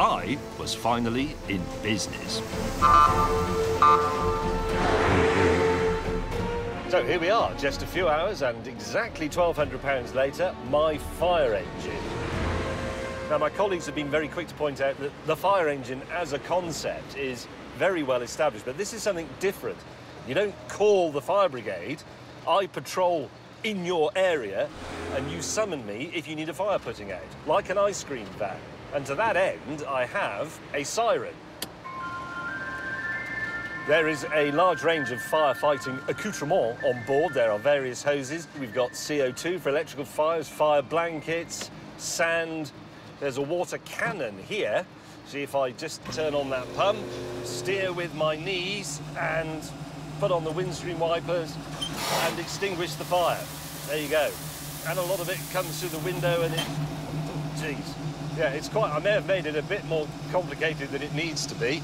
I was finally in business. So here we are, just a few hours and exactly £1,200 later, my fire engine. Now, my colleagues have been very quick to point out that the fire engine as a concept is very well established, but this is something different. You don't call the fire brigade. I patrol in your area, and you summon me if you need a fire putting out, like an ice cream van. And to that end, I have a siren. There is a large range of firefighting accoutrements on board. There are various hoses. We've got CO2 for electrical fires, fire blankets, sand. There's a water cannon here. See, if I just turn on that pump, steer with my knees, and put on the windscreen wipers, and extinguish the fire. There you go. And a lot of it comes through the window, and it... Jeez. Yeah, it's quite... I may have made it a bit more complicated than it needs to be.